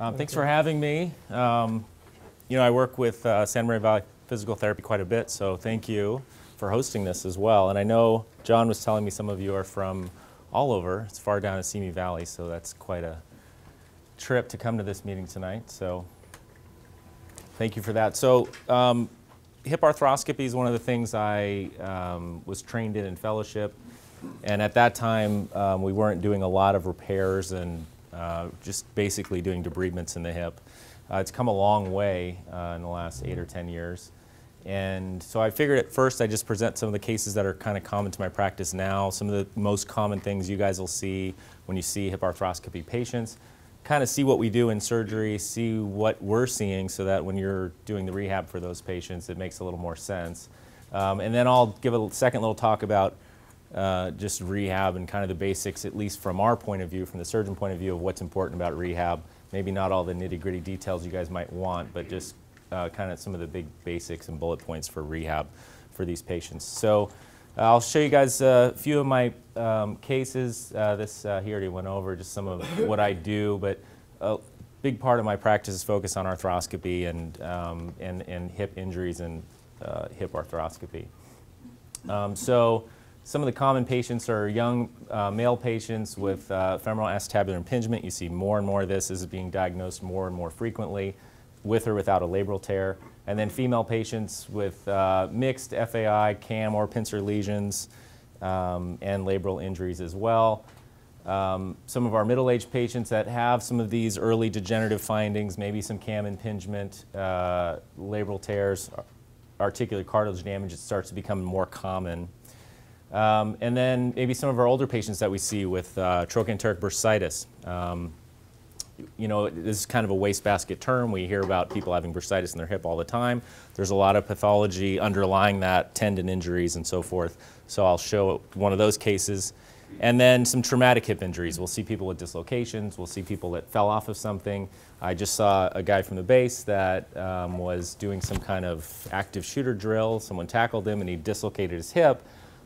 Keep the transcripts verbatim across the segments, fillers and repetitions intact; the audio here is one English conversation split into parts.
Um, thanks for having me. Um, you know, I work with uh, Santa Maria Valley Physical Therapy quite a bit, so thank you for hosting this as well. And I know John was telling me some of you are from all over. It's far down in Simi Valley, so that's quite a trip to come to this meeting tonight. So thank you for that. So um, hip arthroscopy is one of the things I um, was trained in in fellowship. And at that time, um, we weren't doing a lot of repairs and uh, just basically doing debridements in the hip. Uh, it's come a long way uh, in the last eight or ten years. And so I figured at first I just present some of the cases that are kind of common to my practice now, some of the most common things you guys will see when you see hip arthroscopy patients, kind of see what we do in surgery, see what we're seeing so that when you're doing the rehab for those patients, it makes a little more sense. Um, and then I'll give a second little talk about Uh, just rehab and kind of the basics, at least from our point of view, from the surgeon point of view, of what's important about rehab. Maybe not all the nitty-gritty details you guys might want, but just uh, kind of some of the big basics and bullet points for rehab for these patients. So uh, I'll show you guys a few of my um, cases. Uh, this uh, he already went over just some of what I do, but a big part of my practice is focused on arthroscopy and, um, and, and hip injuries and uh, hip arthroscopy. Um, so some of the common patients are young uh, male patients with uh, femoral acetabular impingement. You see more and more of this. This is being diagnosed more and more frequently with or without a labral tear. And then female patients with uh, mixed F A I, C A M, or pincer lesions um, and labral injuries as well. Um, some of our middle-aged patients that have some of these early degenerative findings, maybe some C A M impingement, uh, labral tears, articular cartilage damage, it starts to become more common. Um, and then maybe some of our older patients that we see with uh, trochanteric bursitis. Um, you know, this is kind of a wastebasket term. We hear about people having bursitis in their hip all the time. There's a lot of pathology underlying that, tendon injuries and so forth. So I'll show one of those cases. And then some traumatic hip injuries. We'll see people with dislocations. We'll see people that fell off of something. I just saw a guy from the base that um, was doing some kind of active shooter drill. Someone tackled him and he dislocated his hip.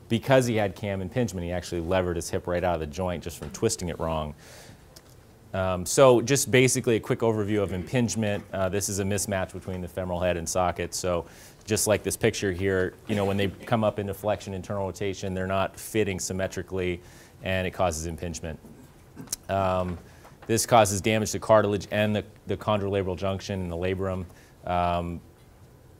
Because he had C A M impingement, he actually levered his hip right out of the joint just from twisting it wrong. Um, so just basically a quick overview of impingement. Uh, this is a mismatch between the femoral head and socket. So just like this picture here, you know, when they come up into flexion, internal rotation, they're not fitting symmetrically, and it causes impingement. Um, this causes damage to cartilage and the, the contralabral junction and the labrum. Um,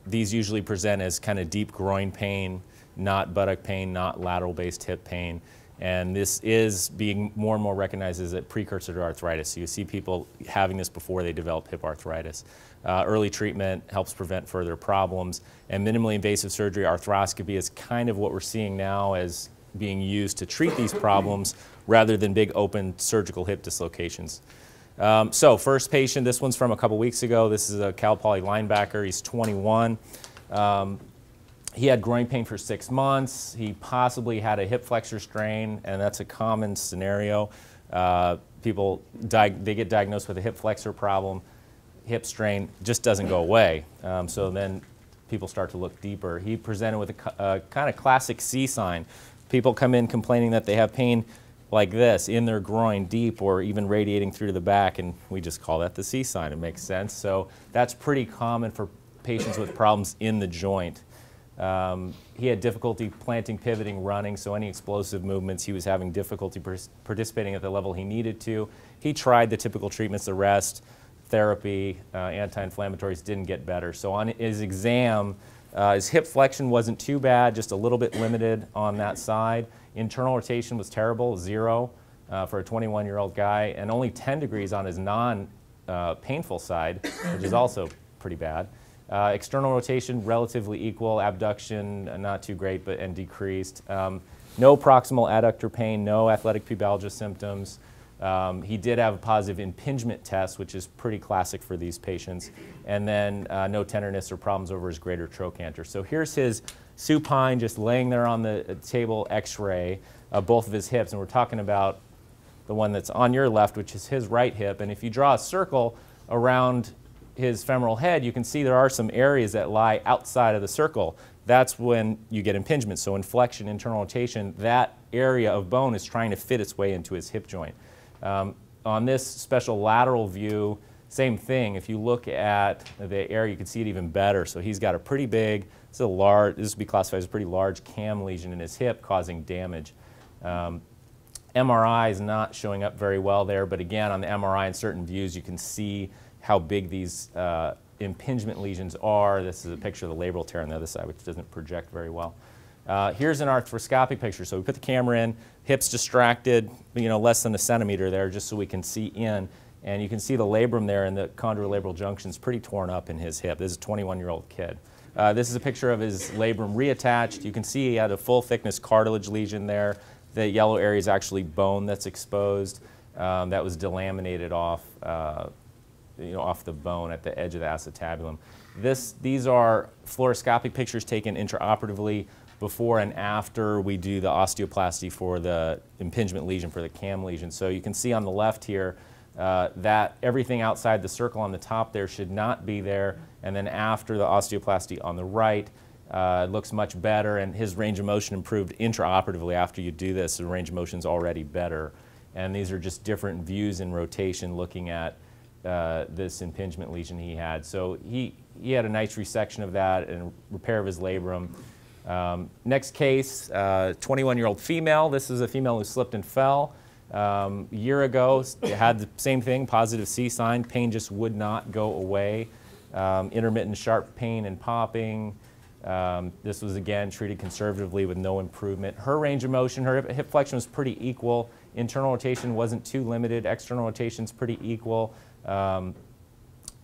these usually present as kind of deep groin pain, not buttock pain, not lateral-based hip pain. And this is being more and more recognized as a precursor to arthritis. So you see people having this before they develop hip arthritis. Uh, early treatment helps prevent further problems. And minimally invasive surgery, arthroscopy, is kind of what we're seeing now as being used to treat these problems rather than big open surgical hip dislocations. Um, so first patient, this one's from a couple weeks ago. This is a Cal Poly linebacker. He's twenty-one. Um, He had groin pain for six months. He possibly had a hip flexor strain, and that's a common scenario. Uh, people they get diagnosed with a hip flexor problem, hip strain just doesn't go away. Um, so then people start to look deeper. He presented with a, a kind of classic C sign. People come in complaining that they have pain like this in their groin, deep or even radiating through to the back, and we just call that the C sign. It makes sense. So that's pretty common for patients with problems in the joint. Um, he had difficulty planting, pivoting, running, so any explosive movements he was having difficulty participating at the level he needed to. He tried the typical treatments, the rest, therapy, uh, anti-inflammatories, didn't get better. So on his exam, uh, his hip flexion wasn't too bad, just a little bit limited on that side. Internal rotation was terrible, zero uh, for a twenty-one-year-old guy, and only ten degrees on his non-painful uh, side, which is also pretty bad. Uh, external rotation, relatively equal, abduction, uh, not too great, but and decreased. Um, no proximal adductor pain, no athletic pubalgia symptoms. Um, he did have a positive impingement test, which is pretty classic for these patients. And then uh, no tenderness or problems over his greater trochanter. So here's his supine just laying there on the table x-ray of both of his hips. And we're talking about the one that's on your left, which is his right hip. And if you draw a circle around his femoral head, you can see there are some areas that lie outside of the circle. That's when you get impingement. So in flexion, internal rotation, that area of bone is trying to fit its way into his hip joint. Um, on this special lateral view, Same thing, if you look at the area, you can see it even better. So he's got a pretty big, it's a large, this would be classified as a pretty large C A M lesion in his hip causing damage. Um, M R I is not showing up very well there, but again, on the M R I in certain views, you can see how big these uh, impingement lesions are. This is a picture of the labral tear on the other side, which doesn't project very well. Uh, here's an arthroscopic picture. So we put the camera in, hips distracted, you know, less than a centimeter there, just so we can see in. And you can see the labrum there and the contralabral junction is pretty torn up in his hip. This is a twenty-one-year-old kid. Uh, this is a picture of his labrum reattached. You can see he had a full-thickness cartilage lesion there. The yellow area is actually bone that's exposed. Um, that was delaminated off, uh, you know, off the bone at the edge of the acetabulum. This, these are fluoroscopic pictures taken intraoperatively before and after we do the osteoplasty for the impingement lesion, for the C A M lesion. So you can see on the left here uh, that everything outside the circle on the top there should not be there. And then after the osteoplasty on the right, Uh, looks much better, and his range of motion improved intraoperatively after you do this. The range of motion is already better, and these are just different views in rotation looking at uh, this impingement lesion he had. So he he had a nice resection of that and repair of his labrum. Um, next case, twenty-one-year-old uh, female. This is a female who slipped and fell um, a year ago. Had the same thing, positive C sign. Pain just would not go away. Um, intermittent sharp pain and popping. Um, this was again treated conservatively with no improvement. Her range of motion, her hip, hip flexion was pretty equal. Internal rotation wasn't too limited. External rotation's pretty equal. Um,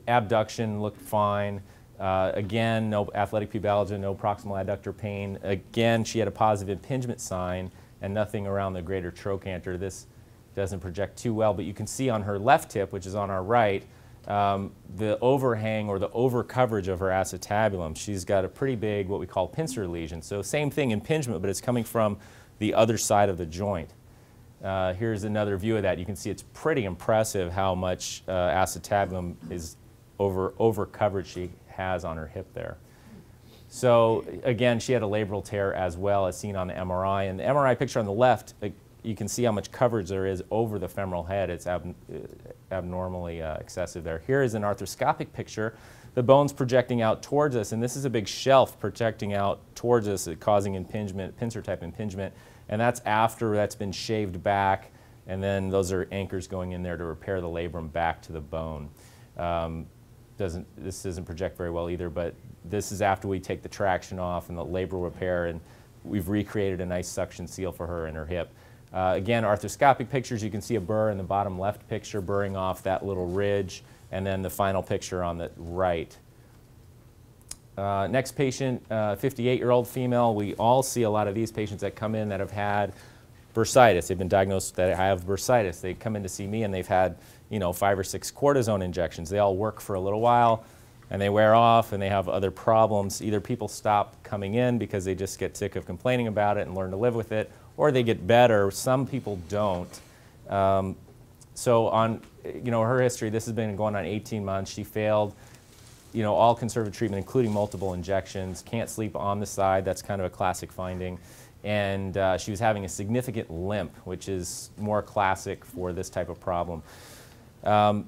abduction looked fine. Uh, again, no athletic pubalgia, no proximal adductor pain. Again, she had a positive impingement sign and nothing around the greater trochanter. This doesn't project too well, but you can see on her left hip, which is on our right, Um, the overhang or the over coverage of her acetabulum. She's got a pretty big, what we call pincer lesion. So same thing, impingement, but it's coming from the other side of the joint. Uh, here's another view of that. You can see it's pretty impressive how much uh, acetabulum is over, over coverage she has on her hip there. So again, she had a labral tear as well as seen on the M R I. And the M R I picture on the left, like, you can see how much coverage there is over the femoral head. It's ab abnormally uh, excessive there. Here is an arthroscopic picture. The bone's projecting out towards us, and this is a big shelf projecting out towards us, causing impingement, pincer-type impingement, and that's after that's been shaved back, and then those are anchors going in there to repair the labrum back to the bone. Um, doesn't, this doesn't project very well either, but this is after we take the traction off and the labral repair, and we've recreated a nice suction seal for her in her hip. Uh, again, arthroscopic pictures, you can see a burr in the bottom left picture burring off that little ridge, and then the final picture on the right. Uh, next patient, fifty-eight-year-old uh, female. We all see a lot of these patients that come in that have had bursitis. They've been diagnosed that I have bursitis. They come in to see me and they've had, you know, five or six cortisone injections. They all work for a little while and they wear off and they have other problems. Either people stop coming in because they just get sick of complaining about it and learn to live with it, or they get better. Some people don't. Um, so on, you know, her history, this has been going on eighteen months. She failed, you know, all conservative treatment, including multiple injections. Can't sleep on the side. That's kind of a classic finding. And uh, she was having a significant limp, which is more classic for this type of problem. Um,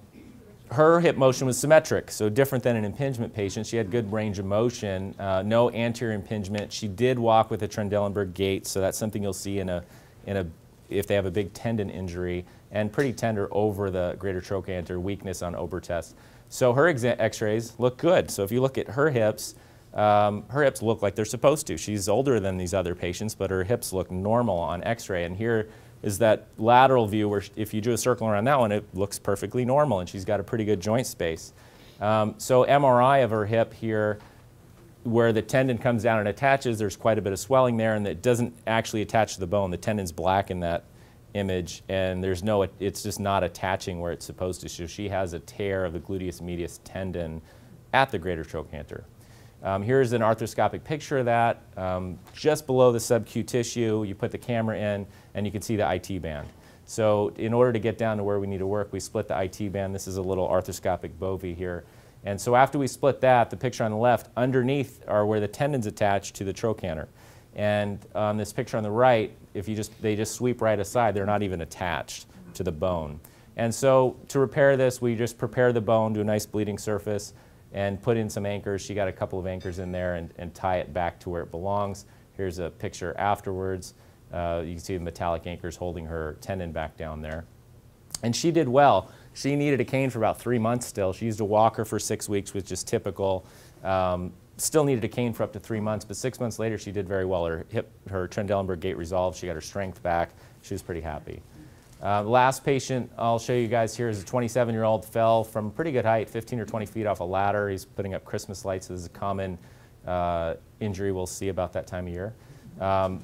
her hip motion was symmetric, so different than an impingement patient. She had good range of motion, uh, no anterior impingement. She did walk with a Trendelenburg gait, so that's something you'll see in a, in a, if they have a big tendon injury, and pretty tender over the greater trochanter, weakness on Obertest. So her x-rays look good. So if you look at her hips, um, her hips look like they're supposed to. She's older than these other patients, but her hips look normal on x-ray, and here is that lateral view where if you drew a circle around that one, it looks perfectly normal, and she's got a pretty good joint space. Um, so M R I of her hip here, where the tendon comes down and attaches, there's quite a bit of swelling there, and it doesn't actually attach to the bone. The tendon's black in that image, and there's no, it's just not attaching where it's supposed to. So she has a tear of the gluteus medius tendon at the greater trochanter. Um, here's an arthroscopic picture of that. Um, just below the sub-Q tissue, you put the camera in, and you can see the I T band. So in order to get down to where we need to work, we split the I T band. This is a little arthroscopic bovi here. And so after we split that, the picture on the left, underneath are where the tendons attach to the trochanter. And on um, this picture on the right, if you just, they just sweep right aside. They're not even attached to the bone. And so to repair this, we just prepare the bone, do a nice bleeding surface, and put in some anchors. She got a couple of anchors in there and, and tie it back to where it belongs. Here's a picture afterwards. Uh, you can see the metallic anchors holding her tendon back down there. And she did well. She needed a cane for about three months still. She used a walker for six weeks, which is typical. Um, still needed a cane for up to three months, but six months later she did very well. Her hip, her Trendelenburg gait resolved. She got her strength back. She was pretty happy. Uh, last patient I'll show you guys here is a twenty-seven-year-old, fell from pretty good height, fifteen or twenty feet off a ladder. He's putting up Christmas lights. This is a common uh, injury we'll see about that time of year. Um,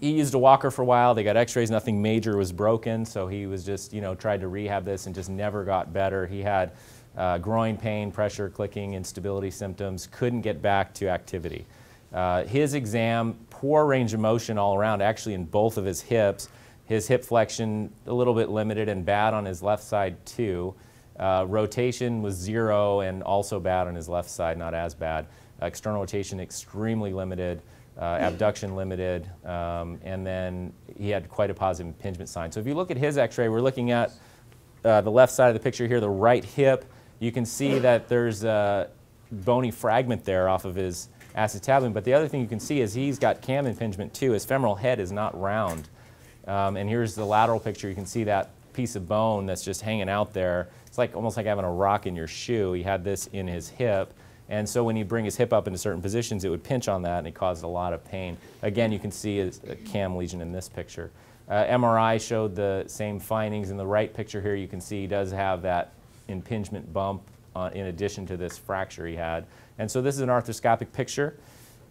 he used a walker for a while. They got x-rays. Nothing major was broken, so he was just, you know, tried to rehab this and just never got better. He had uh, groin pain, pressure, clicking, instability symptoms, couldn't get back to activity. Uh, his exam, poor range of motion all around, actually in both of his hips. His hip flexion a little bit limited and bad on his left side too. Uh, rotation was zero and also bad on his left side, not as bad. External rotation extremely limited, uh, abduction limited, um, and then he had quite a positive impingement sign. So if you look at his x-ray, we're looking at uh, the left side of the picture here, the right hip. You can see that there's a bony fragment there off of his acetabulum, but the other thing you can see is he's got C A M impingement too. His femoral head is not round. Um, and here's the lateral picture. You can see that piece of bone that's just hanging out there. It's like almost like having a rock in your shoe. He had this in his hip. And so when he'd bring his hip up into certain positions, it would pinch on that, and it caused a lot of pain. Again, you can see a C A M lesion in this picture. Uh, M R I showed the same findings. In the right picture here, you can see he does have that impingement bump on, in addition to this fracture he had. And so this is an arthroscopic picture.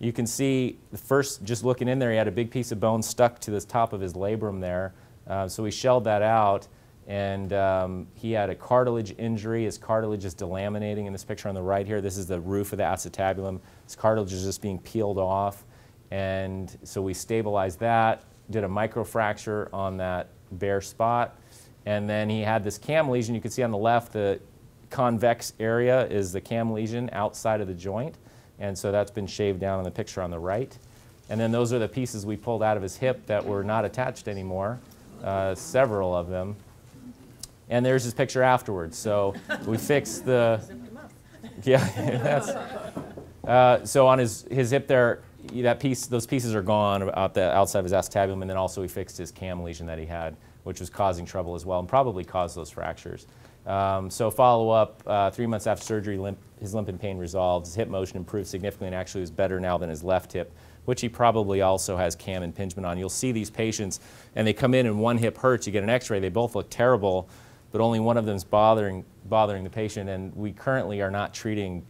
You can see, first, just looking in there, he had a big piece of bone stuck to the top of his labrum there. Uh, so we shelled that out, and um, he had a cartilage injury. His cartilage is delaminating in this picture on the right here. This is the roof of the acetabulum. His cartilage is just being peeled off. And so we stabilized that, did a microfracture on that bare spot. And then he had this C A M lesion. You can see on the left, the convex area is the C A M lesion outside of the joint. And so that's been shaved down in the picture on the right. And then those are the pieces we pulled out of his hip that were not attached anymore, uh, several of them. And there's his picture afterwards. So we fixed the, yeah, that's, uh, so on his, his hip there, that piece, those pieces are gone out the outside of his acetabulum, and then also we fixed his C A M lesion that he had, which was causing trouble as well and probably caused those fractures. Um, so follow up, uh, three months after surgery, limp, his limp and pain resolved. His hip motion improved significantly and actually is better now than his left hip, which he probably also has C A M impingement on. You'll see these patients, and they come in and one hip hurts. You get an x-ray. They both look terrible, but only one of them is bothering, bothering the patient. And we currently are not treating,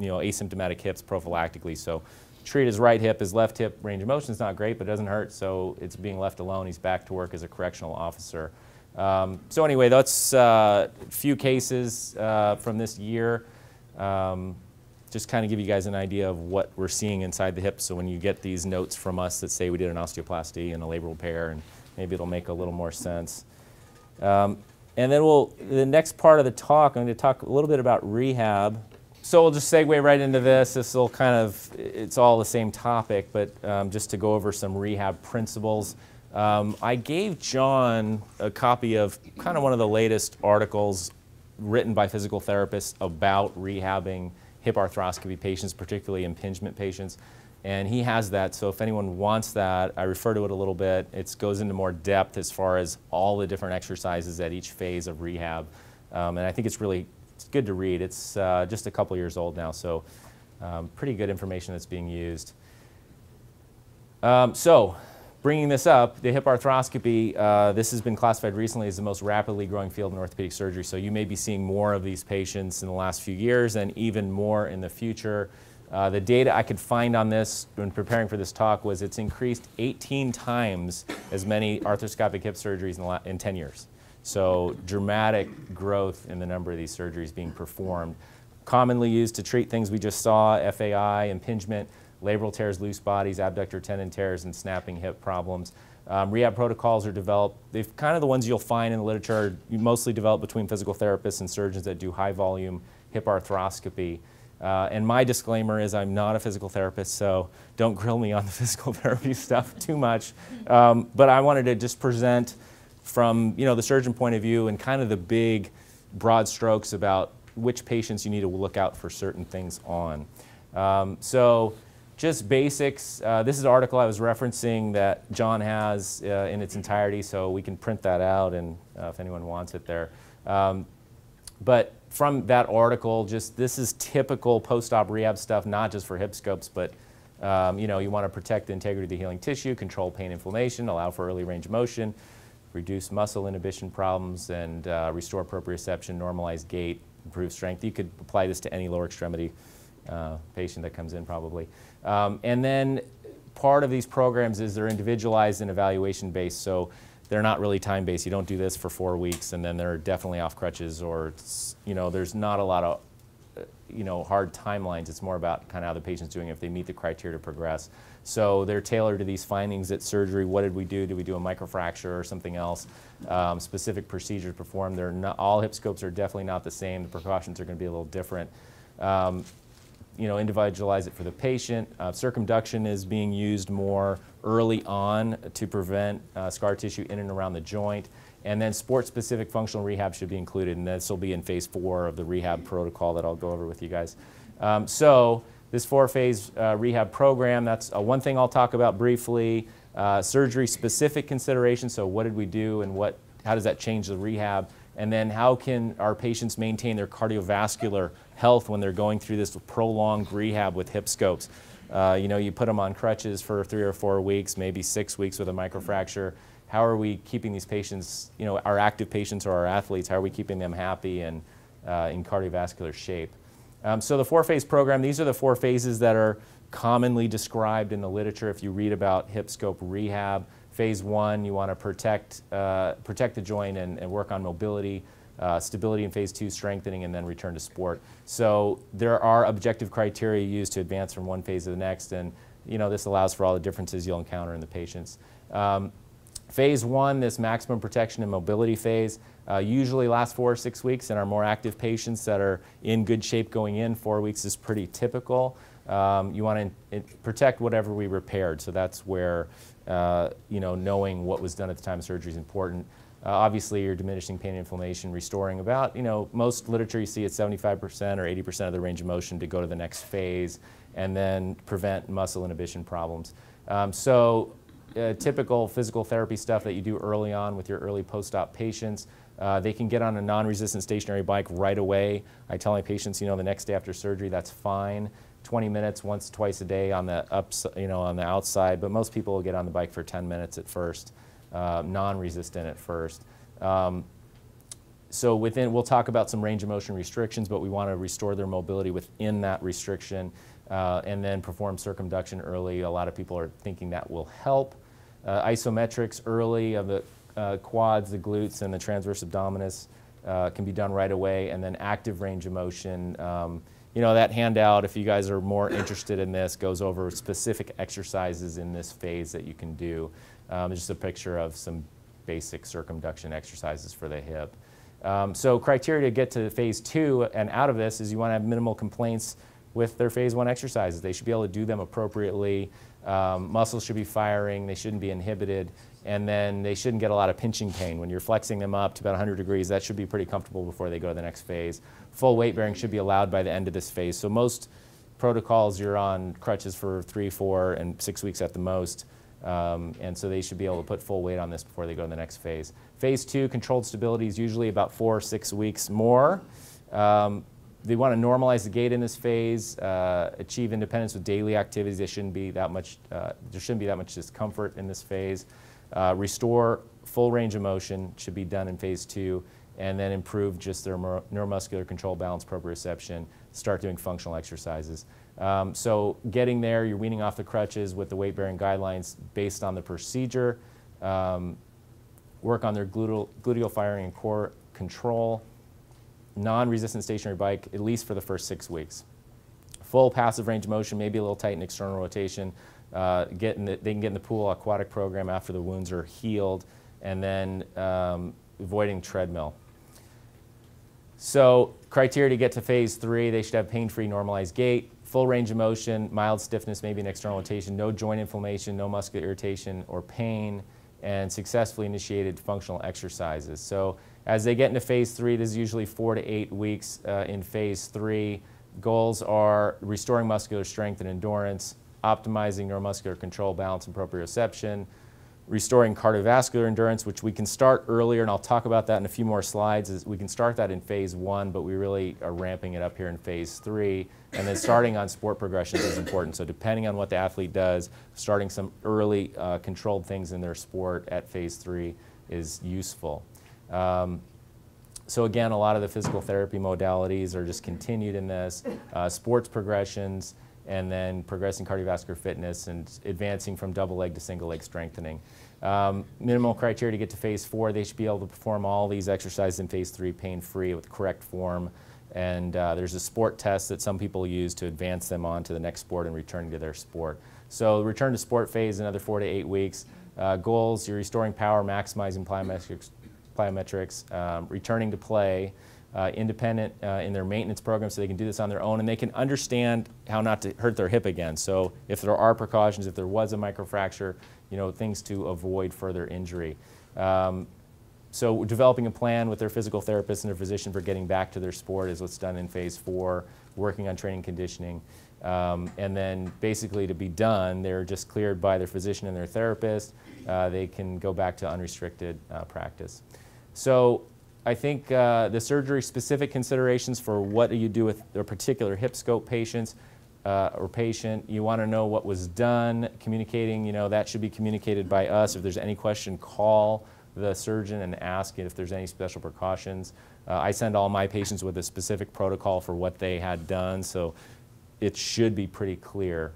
you know, asymptomatic hips prophylactically. So treat his right hip. His left hip range of motion is not great, but it doesn't hurt, so it's being left alone. He's back to work as a correctional officer. Um, so anyway, that's a uh, few cases uh, from this year. Um, just kind of give you guys an idea of what we're seeing inside the hip. So when you get these notes from us that say we did an osteoplasty and a labral repair, and maybe it'll make a little more sense. Um, and then we'll, the next part of the talk, I'm going to talk a little bit about rehab. So we'll just segue right into this. This will kind of, it's all the same topic, but um, just to go over some rehab principles. Um, I gave John a copy of kind of one of the latest articles written by physical therapists about rehabbing hip arthroscopy patients, particularly impingement patients, and he has that. So if anyone wants that, I refer to it a little bit. It goes into more depth as far as all the different exercises at each phase of rehab, um, and I think it's really it's good to read. It's uh, just a couple years old now, so um, pretty good information that's being used. Um, so. Bringing this up, the hip arthroscopy, uh, this has been classified recently as the most rapidly growing field in orthopedic surgery. So you may be seeing more of these patients in the last few years and even more in the future. Uh, the data I could find on this when preparing for this talk was it's increased eighteen times as many arthroscopic hip surgeries in, the la in ten years. So dramatic growth in the number of these surgeries being performed. Commonly used to treat things we just saw, F A I, impingement, labral tears, loose bodies, abductor tendon tears, and snapping hip problems. Um, rehab protocols are developed. They've kind of the ones you'll find in the literature are mostly developed between physical therapists and surgeons that do high volume hip arthroscopy. Uh, and my disclaimer is I'm not a physical therapist, so don't grill me on the physical therapy stuff too much. Um, but I wanted to just present from you know the surgeon point of view and kind of the big broad strokes about which patients you need to look out for certain things on. Um, so just basics. Uh, this is an article I was referencing that John has uh, in its entirety, so we can print that out and uh, if anyone wants it there. Um, but from that article, just this is typical post-op rehab stuff, not just for hip scopes, but um, you know, you want to protect the integrity of the healing tissue, control pain inflammation, allow for early range of motion, reduce muscle inhibition problems, and uh, restore proprioception, normalize gait, improve strength. You could apply this to any lower extremity uh, patient that comes in probably. Um, and then part of these programs is they're individualized and evaluation based, so they're not really time based. You don't do this for four weeks and then they're definitely off crutches, or you know, there's not a lot of you know, hard timelines. It's more about kind of how the patient's doing, if they meet the criteria to progress. So they're tailored to these findings at surgery. What did we do? Did we do a microfracture or something else? Um, specific procedures performed. They're not, all hip scopes are definitely not the same. The precautions are going to be a little different. Um, you know, individualize it for the patient. Uh, circumduction is being used more early on to prevent uh, scar tissue in and around the joint. And then sport-specific functional rehab should be included, and this will be in phase four of the rehab protocol that I'll go over with you guys. Um, so this four-phase uh, rehab program, that's uh, one thing I'll talk about briefly. Uh, surgery-specific considerations, so what did we do and what, how does that change the rehab? And then how can our patients maintain their cardiovascular health when they're going through this prolonged rehab with hip scopes? Uh, you know, you put them on crutches for three or four weeks, maybe six weeks with a microfracture. How are we keeping these patients, you know, our active patients or our athletes, how are we keeping them happy and uh, in cardiovascular shape? Um, so the four-phase program, these are the four phases that are commonly described in the literature if you read about hip scope rehab. Phase one, you want to protect, uh, protect the joint and, and work on mobility, uh, stability in phase two, strengthening, and then return to sport. So there are objective criteria used to advance from one phase to the next, and you know, this allows for all the differences you'll encounter in the patients. Um, Phase one, this maximum protection and mobility phase, uh, usually lasts four or six weeks, and our more active patients that are in good shape going in, four weeks is pretty typical. Um, you want to protect whatever we repaired, so that's where uh, you know, knowing what was done at the time of surgery is important. Uh, obviously, you're diminishing pain and inflammation, restoring about, you know, most literature you see at seventy-five percent or eighty percent of the range of motion to go to the next phase, and then prevent muscle inhibition problems. Um, so. Uh, typical physical therapy stuff that you do early on with your early post-op patients. Uh, they can get on a non-resistant stationary bike right away. I tell my patients, you know, the next day after surgery, that's fine. twenty minutes once, twice a day on the ups, you know, on the outside. But most people will get on the bike for ten minutes at first, uh, non-resistant at first. Um, so within, we'll talk about some range of motion restrictions, but we want to restore their mobility within that restriction, uh, and then perform circumduction early. A lot of people are thinking that will help. Uh, isometrics early of the uh, quads, the glutes, and the transverse abdominis uh, can be done right away, and then active range of motion. Um, you know, that handout, if you guys are more interested in this, goes over specific exercises in this phase that you can do. Um, just a picture of some basic circumduction exercises for the hip. Um, so criteria to get to phase two and out of this is you want to have minimal complaints with their phase one exercises. They should be able to do them appropriately. Um, muscles should be firing, they shouldn't be inhibited, and then they shouldn't get a lot of pinching pain. When you're flexing them up to about one hundred degrees, that should be pretty comfortable before they go to the next phase. Full weight bearing should be allowed by the end of this phase. So most protocols, you're on crutches for three, four, and six weeks at the most, um, and so they should be able to put full weight on this before they go to the next phase. Phase two, controlled stability is usually about four or six weeks more. Um, They want to normalize the gait in this phase, uh, achieve independence with daily activities. There shouldn't be that much, uh, there shouldn't be that much discomfort in this phase. Uh, restore full range of motion should be done in phase two, and then improve just their neuromuscular control, balance, proprioception, start doing functional exercises. Um, so getting there, you're weaning off the crutches with the weight-bearing guidelines based on the procedure. Um, work on their gluteal, gluteal firing and core control. Non-resistant stationary bike, at least for the first six weeks. Full passive range of motion, maybe a little tight in external rotation. Uh, get in the, they can get in the pool aquatic program after the wounds are healed, and then um, avoiding treadmill. So criteria to get to phase three, they should have pain-free normalized gait, full range of motion, mild stiffness, maybe an external rotation, no joint inflammation, no muscular irritation or pain, and successfully initiated functional exercises. So as they get into phase three, this is usually four to eight weeks uh, in phase three. Goals are restoring muscular strength and endurance, optimizing neuromuscular control, balance, and proprioception, restoring cardiovascular endurance, which we can start earlier, and I'll talk about that in a few more slides. Is we can start that in phase one, but we really are ramping it up here in phase three. And then starting on sport progressions is important. So depending on what the athlete does, starting some early uh, controlled things in their sport at phase three is useful. Um, so again, a lot of the physical therapy modalities are just continued in this, uh, sports progressions, and then progressing cardiovascular fitness and advancing from double leg to single leg strengthening. Um, minimal criteria to get to phase four, they should be able to perform all these exercises in phase three pain-free with correct form. And uh, there's a sport test that some people use to advance them on to the next sport and returning to their sport. So the return to sport phase, another four to eight weeks. Uh, goals, you're restoring power, maximizing plyometrics, plyometrics um, returning to play. Uh, independent uh, in their maintenance program, so they can do this on their own and they can understand how not to hurt their hip again. So if there are precautions, if there was a microfracture, you know, things to avoid further injury. Um, so developing a plan with their physical therapist and their physician for getting back to their sport is what's done in phase four, working on training conditioning. Um, and then basically to be done, they're just cleared by their physician and their therapist. Uh, they can go back to unrestricted uh, practice. So I think uh, the surgery-specific considerations for what do you do with a particular hip scope patients uh, or patient. You want to know what was done, communicating, you know, that should be communicated by us. If there's any question, call the surgeon and ask if there's any special precautions. Uh, I send all my patients with a specific protocol for what they had done, so it should be pretty clear.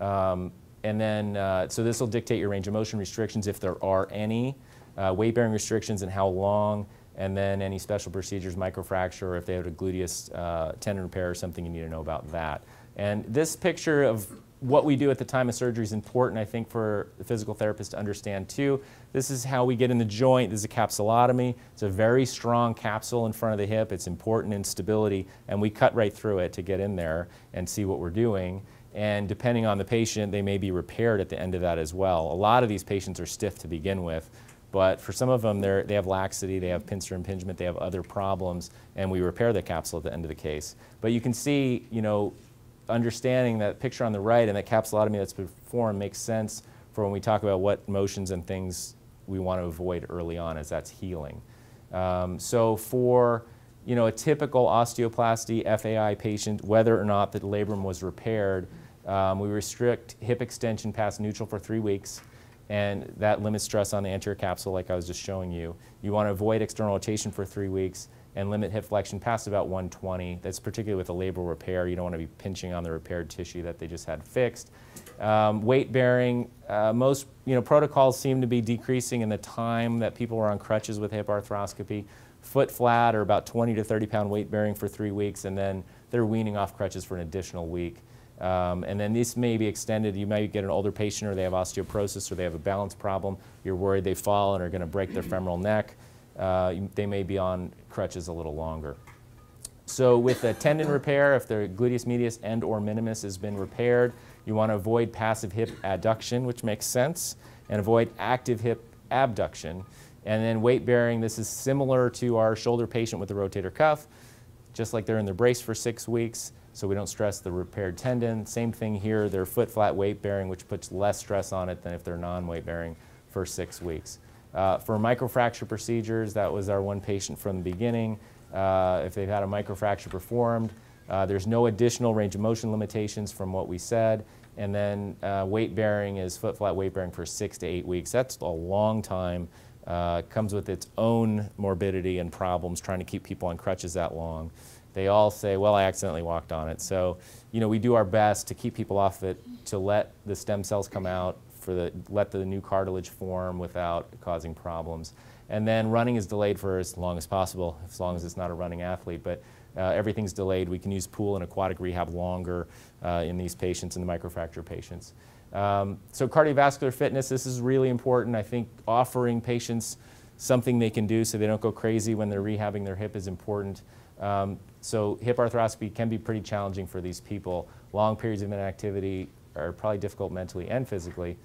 Um, and then, uh, so this will dictate your range of motion restrictions if there are any. Uh, weight-bearing restrictions and how long, and then any special procedures, microfracture, or if they have a gluteus uh, tendon repair or something, you need to know about that. And this picture of what we do at the time of surgery is important, I think, for the physical therapist to understand, too. This is how we get in the joint. This is a capsulotomy. It's a very strong capsule in front of the hip. It's important in stability, and we cut right through it to get in there and see what we're doing. And depending on the patient, they may be repaired at the end of that as well. A lot of these patients are stiff to begin with. But for some of them, they have laxity, they have pincer impingement, they have other problems, and we repair the capsule at the end of the case. But you can see, you know, understanding that picture on the right and that capsulotomy that's performed makes sense for when we talk about what motions and things we want to avoid early on as that's healing. Um, so for, you know, a typical osteoplasty F A I patient, whether or not the labrum was repaired, um, we restrict hip extension past neutral for three weeks. And that limits stress on the anterior capsule like I was just showing you. You want to avoid external rotation for three weeks and limit hip flexion past about one twenty. That's particularly with a labral repair. You don't want to be pinching on the repaired tissue that they just had fixed. Um, weight bearing, uh, most you know, protocols seem to be decreasing in the time that people were on crutches with hip arthroscopy. Foot flat or about twenty to thirty pound weight bearing for three weeks and then they're weaning off crutches for an additional week. Um, and then this may be extended. You might get an older patient or they have osteoporosis or they have a balance problem. You're worried they fall and are going to break their femoral neck. Uh, you, they may be on crutches a little longer. So with a tendon repair, if the gluteus medius and or minimus has been repaired, you want to avoid passive hip adduction, which makes sense, and avoid active hip abduction. And then weight bearing, this is similar to our shoulder patient with the rotator cuff, just like they're in their brace for six weeks. So we don't stress the repaired tendon. Same thing here, they're foot flat weight bearing, which puts less stress on it than if they're non-weight bearing for six weeks. Uh, for microfracture procedures, that was our one patient from the beginning. Uh, if they've had a microfracture performed, uh, there's no additional range of motion limitations from what we said. And then uh, weight bearing is foot flat weight bearing for six to eight weeks. That's a long time. Uh, comes with its own morbidity and problems trying to keep people on crutches that long. They all say, well, I accidentally walked on it. So, you know, we do our best to keep people off it, to let the stem cells come out, for the, let the new cartilage form without causing problems. And then running is delayed for as long as possible, as long as it's not a running athlete. But uh, everything's delayed. We can use pool and aquatic rehab longer uh, in these patients, in the microfracture patients. Um, so cardiovascular fitness, this is really important. I think offering patients something they can do so they don't go crazy when they're rehabbing their hip is important. Um, so hip arthroscopy can be pretty challenging for these people. Long periods of inactivity are probably difficult mentally and physically.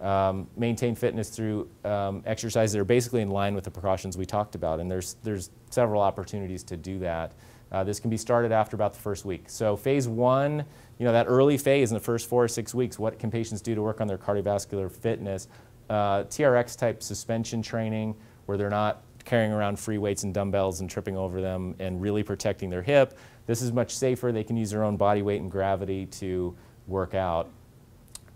um, maintain fitness through um, exercises that are basically in line with the precautions we talked about. And there's, there's several opportunities to do that. Uh, this can be started after about the first week. So phase one, you know, that early phase in the first four or six weeks, what can patients do to work on their cardiovascular fitness? Uh, T R X type suspension training where they're not carrying around free weights and dumbbells and tripping over them and really protecting their hip. This is much safer. They can use their own body weight and gravity to work out.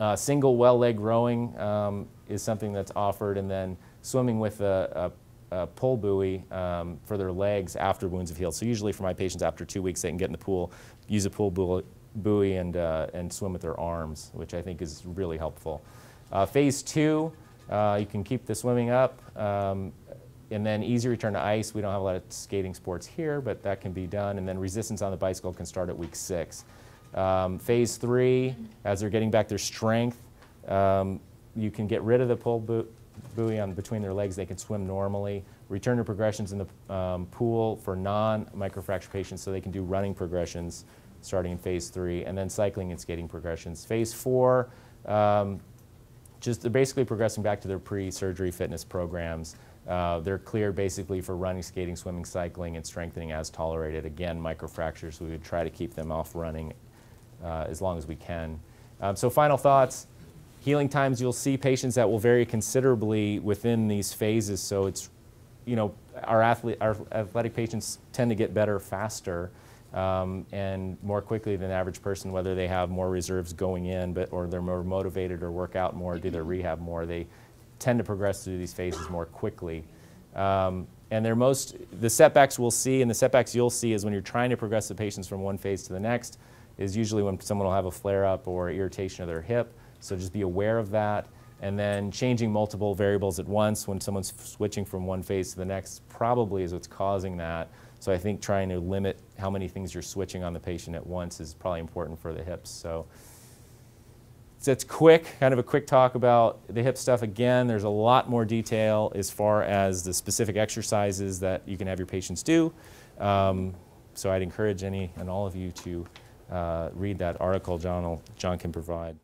Uh, single well leg rowing um, is something that's offered, and then swimming with a, a, a pull buoy um, for their legs after wounds have healed. So usually for my patients after two weeks they can get in the pool, use a pull buoy, buoy and, uh, and swim with their arms, which I think is really helpful. Uh, phase two, uh, you can keep the swimming up, um, and then easy return to ice. We don't have a lot of skating sports here, but that can be done. And then resistance on the bicycle can start at week six. Um, phase three, as they're getting back their strength, um, you can get rid of the pull bu buoy on between their legs. They can swim normally. Return to progressions in the um, pool for non-microfracture patients, so they can do running progressions starting in phase three, and then cycling and skating progressions. Phase four, um, just they're basically progressing back to their pre-surgery fitness programs. Uh, they're cleared basically for running, skating, swimming, cycling, and strengthening as tolerated. Again, microfractures, we would try to keep them off running uh, as long as we can. Um, so final thoughts, healing times, you'll see patients that will vary considerably within these phases. So it's, you know, our, athlete, our athletic patients tend to get better faster. Um, and more quickly than the average person, whether they have more reserves going in, but or they're more motivated or work out more, do their rehab more, they tend to progress through these phases more quickly. Um, and they're most, the setbacks we'll see, and the setbacks you'll see is when you're trying to progress the patients from one phase to the next, is usually when someone will have a flare-up or irritation of their hip, so just be aware of that. And then changing multiple variables at once when someone's switching from one phase to the next probably is what's causing that. So I think trying to limit how many things you're switching on the patient at once is probably important for the hips. So that's quick, kind of a quick talk about the hip stuff. Again, there's a lot more detail as far as the specific exercises that you can have your patients do. Um, so I'd encourage any and all of you to uh, read that article John, will, John can provide.